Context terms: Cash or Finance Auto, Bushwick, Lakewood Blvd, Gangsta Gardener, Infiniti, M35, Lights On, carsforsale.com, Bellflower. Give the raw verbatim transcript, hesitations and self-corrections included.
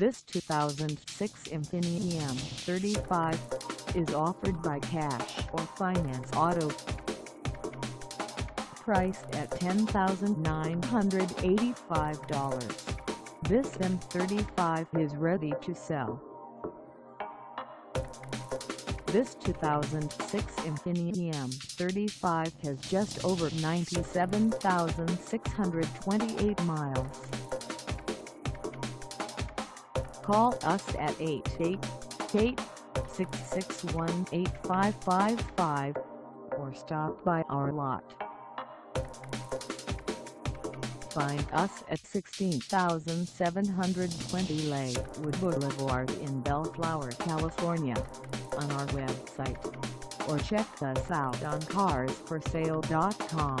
This two thousand six Infiniti M thirty-five is offered by Cash or Finance Auto. Priced at ten thousand nine hundred eighty-five dollars, this M thirty-five is ready to sell. This two thousand six Infiniti M thirty-five has just over ninety-seven thousand six hundred twenty-eight miles. Call us at eight eight eight, six six one, eight five five five or stop by our lot. Find us at sixteen thousand seven hundred twenty Lakewood Boulevard in Bellflower, California, on our website, or check us out on cars for sale dot com.